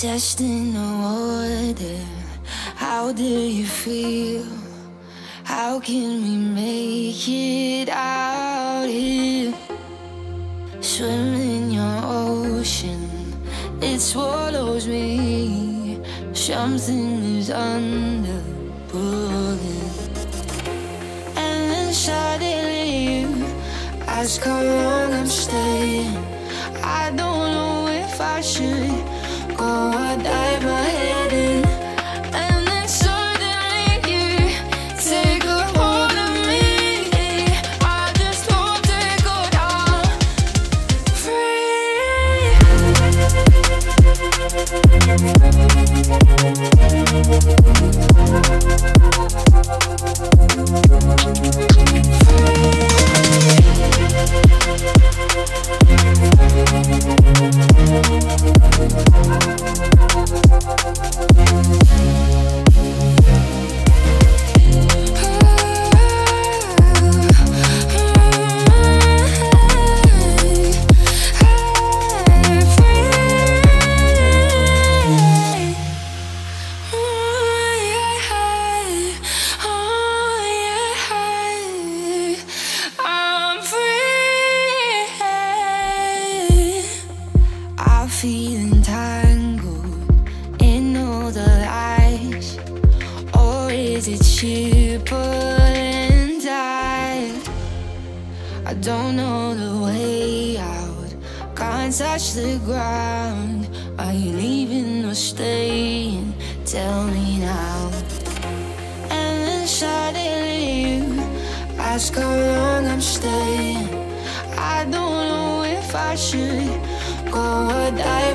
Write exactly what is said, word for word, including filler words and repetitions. testing the water. How do you feel? How can we make it out here? Swim in your ocean, it swallows me. Something is under, pulling. And then suddenly I ask how long I'm staying. I don't know if I should go or dive my head in. Feeling tangled in all the lies, or is it cheaper and tight? I don't know the way out, can't touch the ground. Are you leaving or staying? Tell me now. And then suddenly you ask how long I'm staying. I don't know if I should go or die.